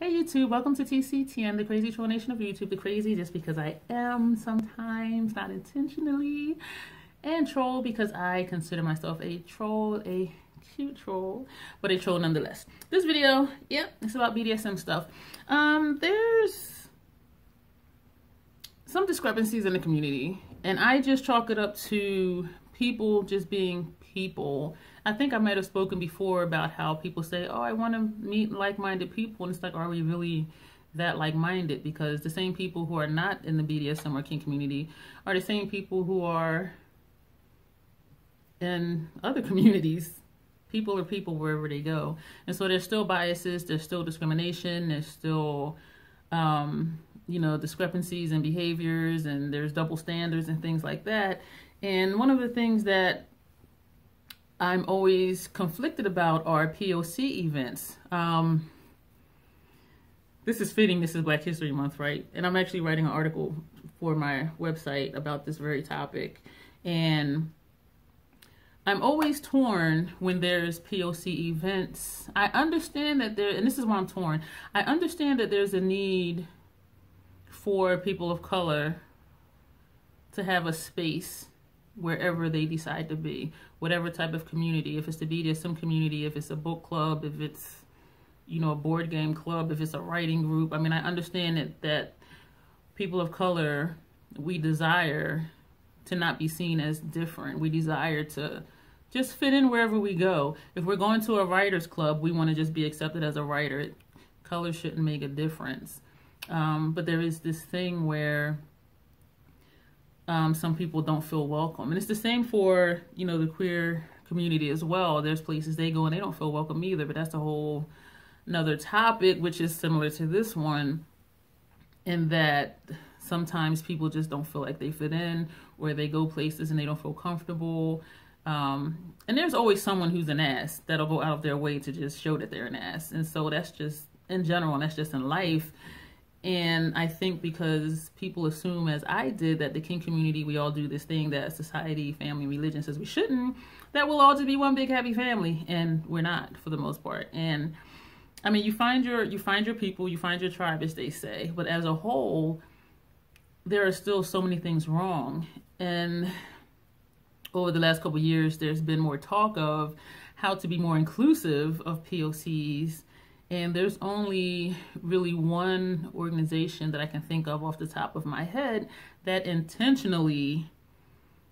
Hey YouTube, welcome to TCTN, The Crazy Troll Nation of YouTube. The crazy just because I am sometimes, not intentionally, and troll because I consider myself a troll, a cute troll, but a troll nonetheless. This video, yep, it's about BDSM stuff. There's some discrepancies in the community, and I just chalk it up to people just being people. I think I might have spoken before about how people say, oh, I want to meet like-minded people, and it's like, are we really that like-minded? Because the same people who are not in the BDSM or kink community are the same people who are in other communities. People are people wherever they go, and so there's still biases, there's still discrimination, there's still you know, discrepancies in behaviors, and there's double standards and things like that. And one of the things that I'm always conflicted about are POC events. This is fitting, this is Black History Month, right? And I'm actually writing an article for my website about this very topic. And I'm always torn when there's POC events. I understand that there, and this is why I'm torn. I understand that there's a need for people of color to have a space wherever they decide to be, whatever type of community, if it's the BDSM community, if it's a book club, if it's, you know, a board game club, if it's a writing group. I mean, I understand that people of color, we desire to not be seen as different. We desire to just fit in wherever we go. If we're going to a writer's club, we want to just be accepted as a writer. Color shouldn't make a difference. But there is this thing where some people don't feel welcome. And it's the same for, you know, the queer community as well. There's places they go and they don't feel welcome either, but that's a whole another topic, which is similar to this one, in that sometimes people just don't feel like they fit in, or they go places and they don't feel comfortable. And there's always someone who's an ass that'll go out of their way to just show that they're an ass. And so that's just in general, and that's just in life. And I think because people assume, as I did, that the kink community, we all do this thing that society, family, religion says we shouldn't, that we'll all just be one big happy family, and we're not, for the most part. And I mean, you find your people, you find your tribe, as they say, but as a whole, there are still so many things wrong. And over the last couple of years, there's been more talk of how to be more inclusive of POCs. And there's only really one organization that I can think of off the top of my head that intentionally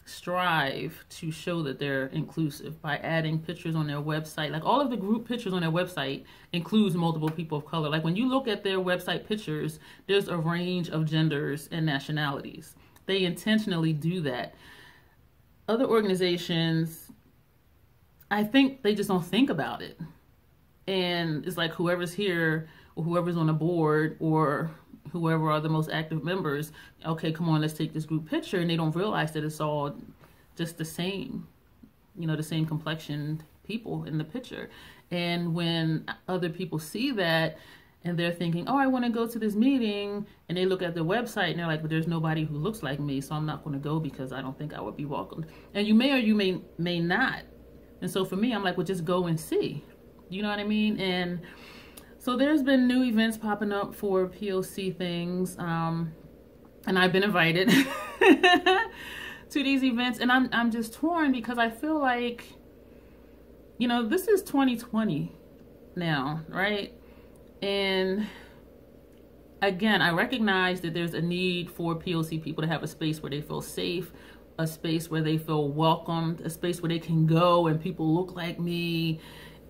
strive to show that they're inclusive by adding pictures on their website. Like, all of the group pictures on their website includes multiple people of color. Like, when you look at their website pictures, there's a range of genders and nationalities. They intentionally do that. Other organizations, I think they just don't think about it. And it's like, whoever's here or whoever's on the board or whoever are the most active members, okay, come on, let's take this group picture. And they don't realize that it's all just the same, you know, the same complexioned people in the picture. And when other people see that and they're thinking, oh, I want to go to this meeting, and they look at the website and they're like, but there's nobody who looks like me, so I'm not going to go because I don't think I would be welcomed. And you may or you may not. And so for me, I'm like, well, just go and see. You know what I mean? And so there's been new events popping up for POC things. And I've been invited to these events, and I'm just torn because I feel like, you know, this is 2020 now, right? And again, I recognize that there's a need for POC people to have a space where they feel safe, a space where they feel welcomed, a space where they can go and people look like me,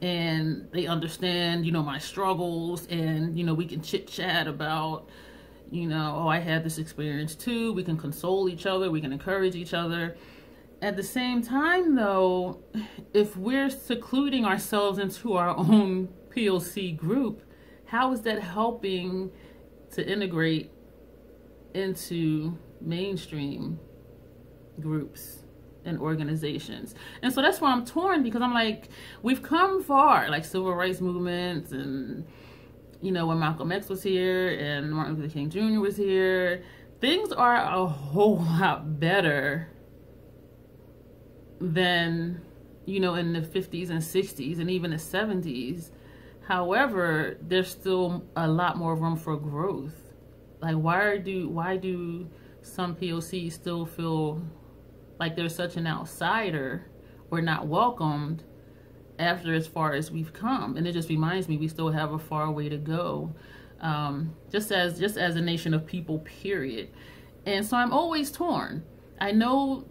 and they understand, you know, my struggles, and, you know, we can chit chat about, you know, oh, I had this experience too. We can console each other, we can encourage each other. At the same time though, if we're secluding ourselves into our own POC group, how is that helping to integrate into mainstream groups and organizations? And so that's why I'm torn, because I'm like, we've come far, like civil rights movements, and, you know, when Malcolm X was here and Martin Luther King Jr. was here, things are a whole lot better than, you know, in the 50s and 60s and even the 70s. However, there's still a lot more room for growth. Like, why do some POCs still feel like they're such an outsider or not welcomed after as far as we've come? And it just reminds me we still have a far way to go, just as a nation of people, period. And so I'm always torn. I know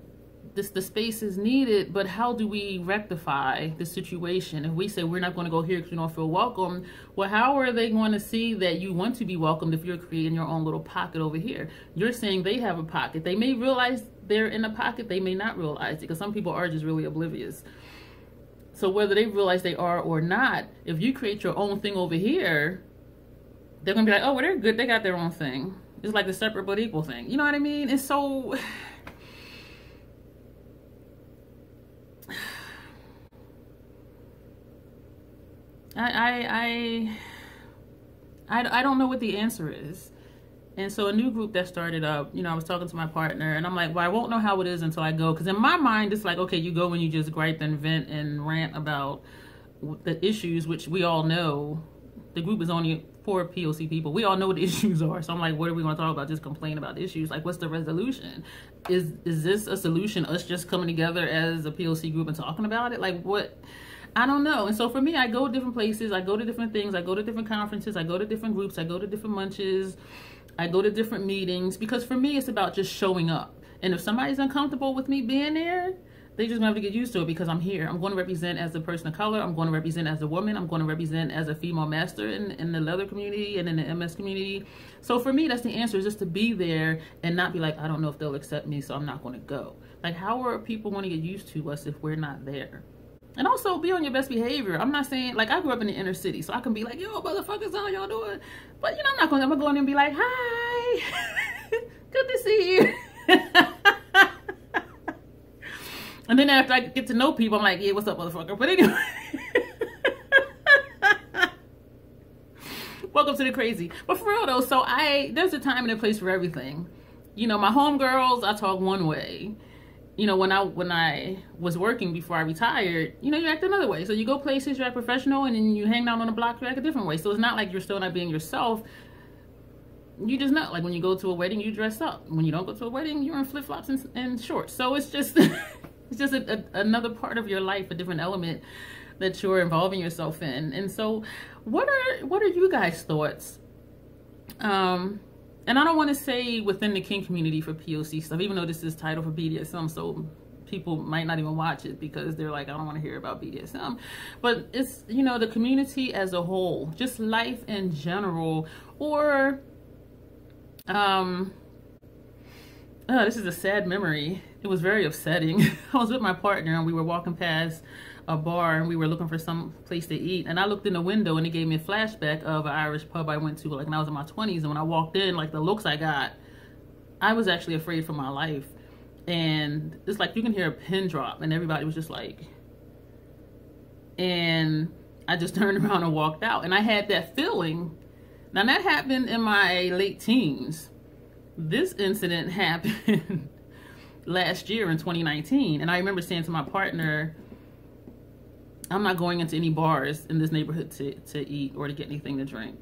the space is needed, but how do we rectify the situation? If we say we're not going to go here because we don't feel welcome, well, how are they going to see that you want to be welcomed if you're creating your own little pocket over here? You're saying they have a pocket. They may realize they're in a pocket. They may not realize it, because some people are just really oblivious. So whether they realize they are or not, if you create your own thing over here, they're going to be like, oh, well, they're good. They got their own thing. It's like the separate but equal thing. You know what I mean? And so... I don't know what the answer is. And so a new group that started up, you know, I was talking to my partner and I'm like, well, I won't know how it is until I go. Because in my mind, it's like, okay, you go and you just gripe and vent and rant about the issues, which we all know. The group is only 4 POC people. We all know what the issues are. So I'm like, what are we going to talk about? Just complain about the issues. Like, what's the resolution? Is this a solution? Us just coming together as a POC group and talking about it? Like, what... I don't know. And so for me, I go different places. I go to different things. I go to different conferences. I go to different groups. I go to different munches. I go to different meetings. Because for me, it's about just showing up. And if somebody's uncomfortable with me being there, they just gonna have to get used to it, because I'm here. I'm going to represent as a person of color. I'm going to represent as a woman. I'm going to represent as a female master in the leather community and in the MS community. So for me, that's the answer, is just to be there and not be like, I don't know if they'll accept me, so I'm not going to go. Like, how are people going to get used to us if we're not there? And also, be on your best behavior. I'm not saying, like, I grew up in the inner city, so I can be like, yo, motherfuckers, how y'all doing? But, you know, I'm gonna go in and be like, hi, good to see you. And then after I get to know people, I'm like, yeah, what's up, motherfucker? But anyway. Welcome to the crazy. But for real, though, so there's a time and a place for everything. You know, my homegirls, I talk one way. You know, when I was working before I retired, you know, you act another way. So you go places, you act professional, and then you hang out on the block, you act a different way. So it's not like you're still not being yourself. You just not. Like, when you go to a wedding, you dress up. When you don't go to a wedding, you're in flip-flops and shorts. So it's just it's just another part of your life, a different element that you're involving yourself in. And so what are you guys' thoughts? And I don't want to say within the kink community for POC stuff, even though this is titled for BDSM, so people might not even watch it because they're like, I don't want to hear about BDSM. But it's, you know, the community as a whole, just life in general, or, this is a sad memory. It was very upsetting. I was with my partner and we were walking past a bar and we were looking for some place to eat, and I looked in the window and it gave me a flashback of an Irish pub I went to, like, when I was in my 20s. And when I walked in, like, the looks I got, I was actually afraid for my life. And it's like you can hear a pin drop, and everybody was just like, and I just turned around and walked out. And I had that feeling. Now, that happened in my late teens. This incident happened last year in 2019, and I remember saying to my partner, I'm not going into any bars in this neighborhood to eat or to get anything to drink.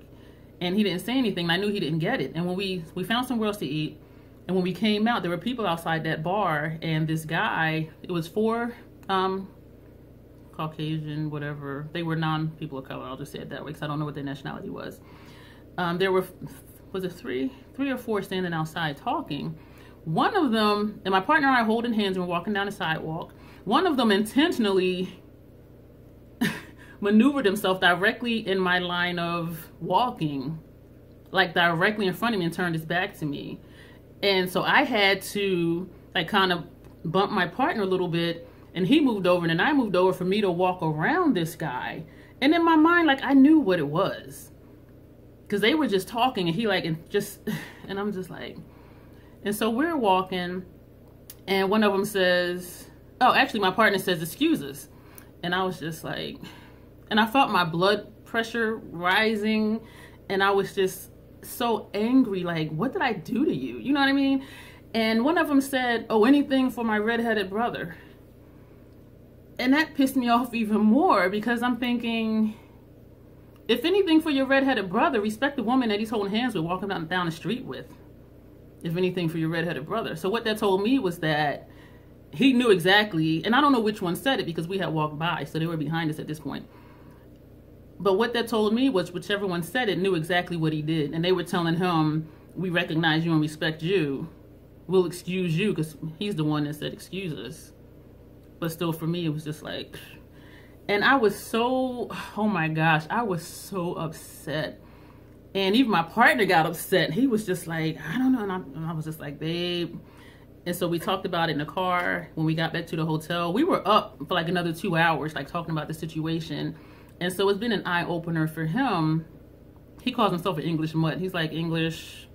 And he didn't say anything. And I knew he didn't get it. And when we found somewhere else to eat, and when we came out, there were people outside that bar, and this guy, it was 4 Caucasian, whatever. They were non-people of color. I'll just say it that way, because I don't know what their nationality was. There were, was it three or four standing outside talking. One of them, and my partner and I holding hands, and we're walking down the sidewalk. One of them intentionally maneuvered himself directly in my line of walking, like directly in front of me, and turned his back to me. And so I had to, like, kind of bump my partner a little bit, and he moved over and then I moved over for me to walk around this guy. And in my mind, like, I knew what it was, because they were just talking, and he, like, and just, and I'm just like, and so we're walking, and one of them says, oh, actually my partner says, excuse us. And I was just like, and I felt my blood pressure rising, and I was just so angry, like, what did I do to you? You know what I mean? And one of them said, oh, anything for my redheaded brother. And that pissed me off even more, because I'm thinking, If anything, for your redheaded brother, respect the woman that he's holding hands with, walking down the street with. If anything, for your redheaded brother. So what that told me was that he knew exactly, and I don't know which one said it because we had walked by, so they were behind us at this point. But what that told me was whichever one said it knew exactly what he did. And they were telling him, we recognize you and respect you. We'll excuse you, because he's the one that said excuse us. But still, for me, it was just like... And I was so, oh my gosh, I was so upset. And even my partner got upset. He was just like, I don't know. And I was just like, babe. And so we talked about it in the car when we got back to the hotel. We were up for like another 2 hours, like talking about the situation. And so it's been an eye-opener for him. He calls himself an English mutt. He's like English,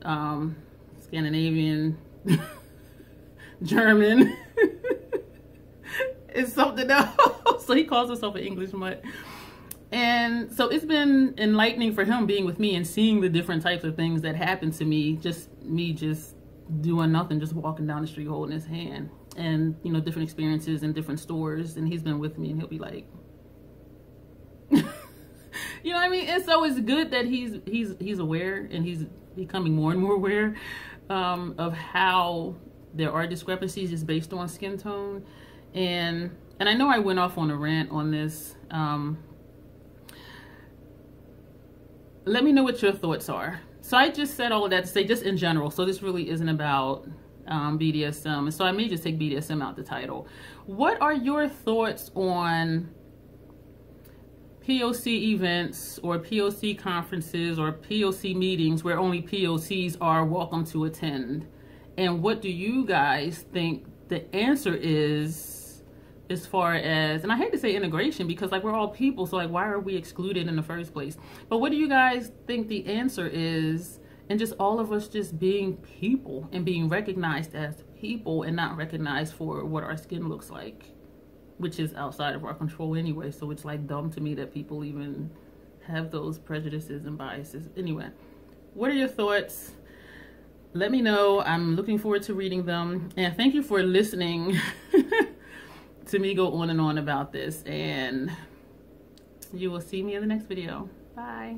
Scandinavian, German. It's something else. So he calls himself an English mutt. And so it's been enlightening for him being with me and seeing the different types of things that happened to me just doing nothing, just walking down the street holding his hand, and, you know, different experiences in different stores. And he's been with me and he'll be like, you know what I mean? And so it's good that he's aware, and he's becoming more and more aware of how there are discrepancies just based on skin tone. And I know I went off on a rant on this. Let me know what your thoughts are. So I just said all of that to say just in general. So this really isn't about BDSM. So I may just take BDSM out the title. What are your thoughts on POC events or POC conferences or POC meetings where only POCs are welcome to attend? And what do you guys think the answer is as far as, and I hate to say integration because like we're all people, so like why are we excluded in the first place? But what do you guys think the answer is, and just all of us just being people and being recognized as people and not recognized for what our skin looks like? Which is outside of our control anyway. So it's like dumb to me that people even have those prejudices and biases. Anyway, what are your thoughts? Let me know. I'm looking forward to reading them. And thank you for listening to me go on and on about this. And you will see me in the next video. Bye.